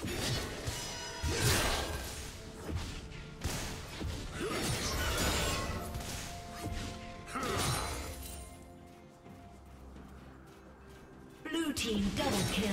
Blue team double kill.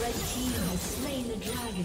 Red team has slain the dragon.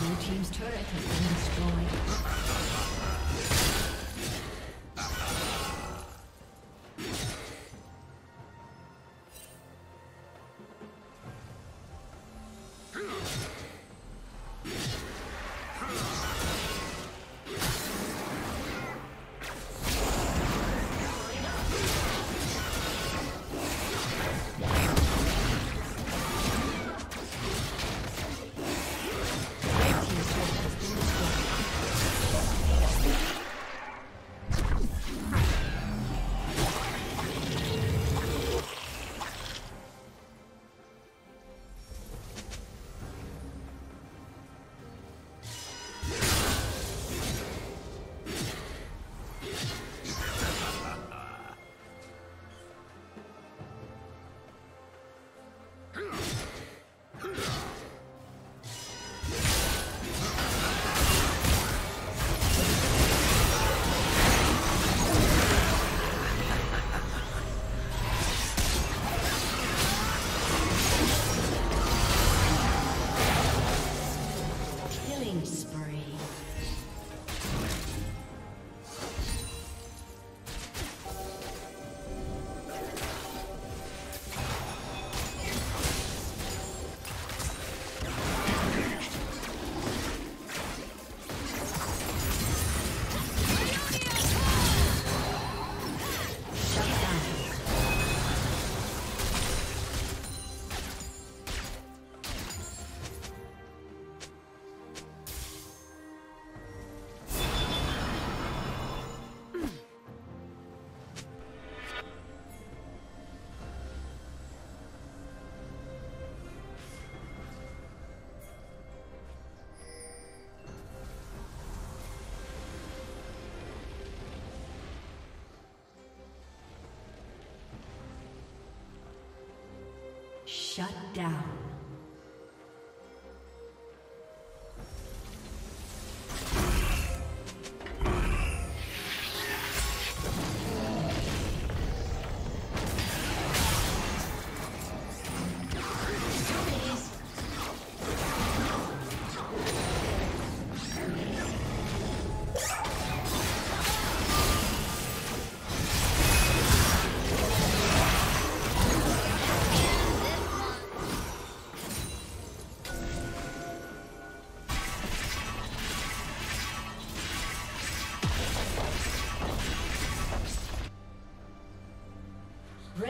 Your team's turret has been destroyed. Wow. Shut down.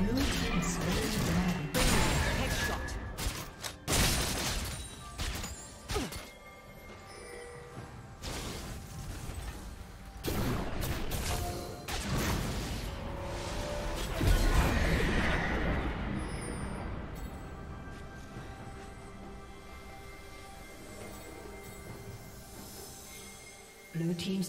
Blue team's turret down. Headshot. Blue team's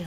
kill.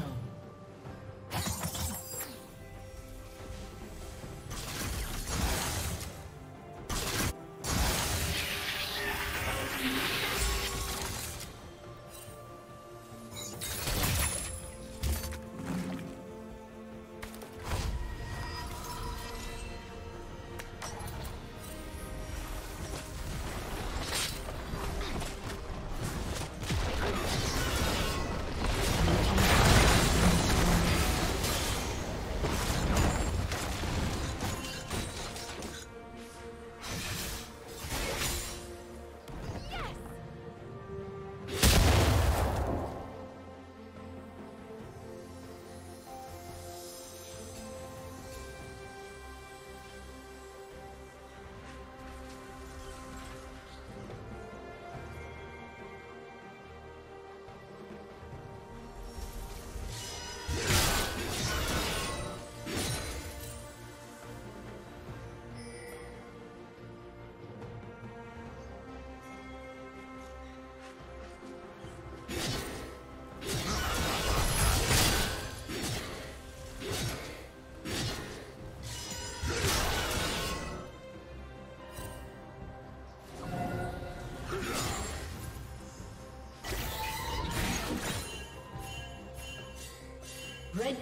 Red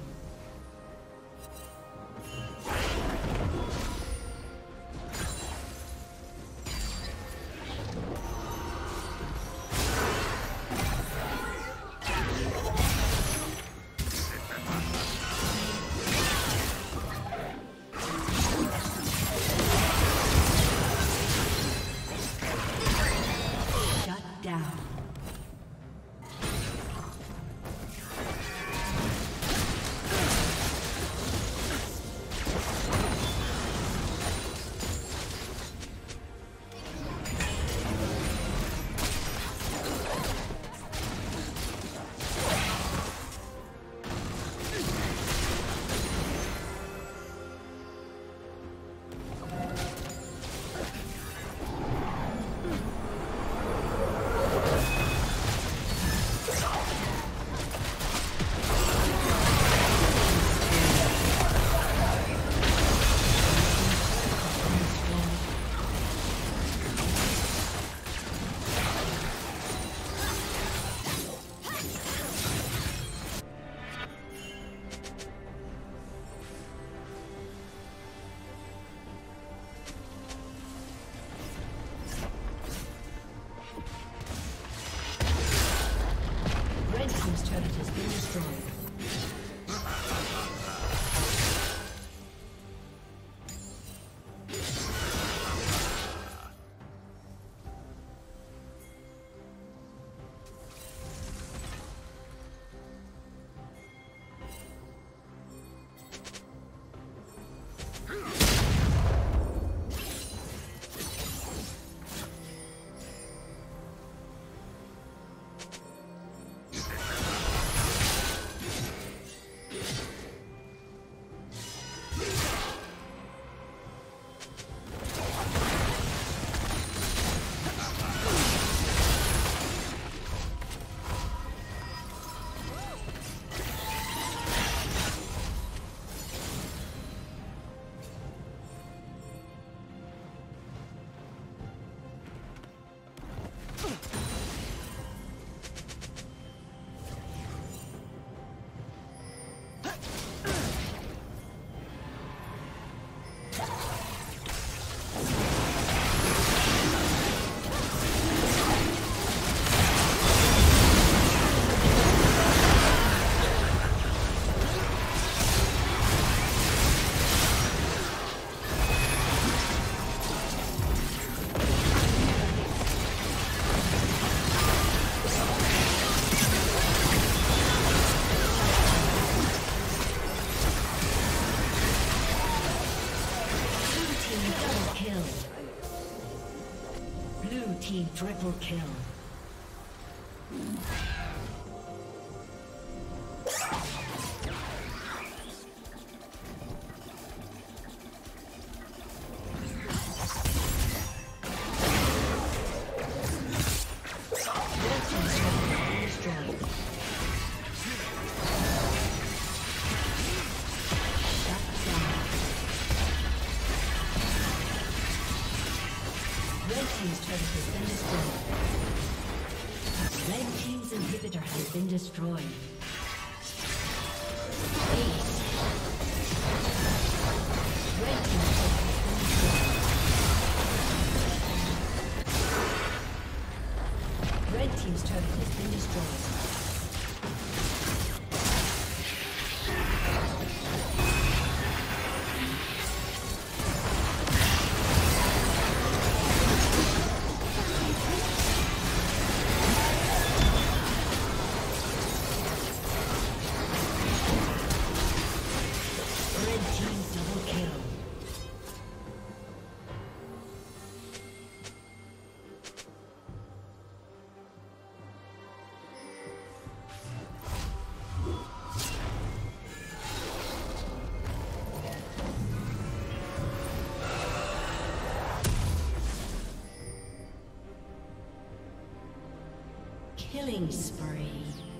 Triple kill. inhibitor has been destroyed. Red team's turret has been destroyed. Killing spree.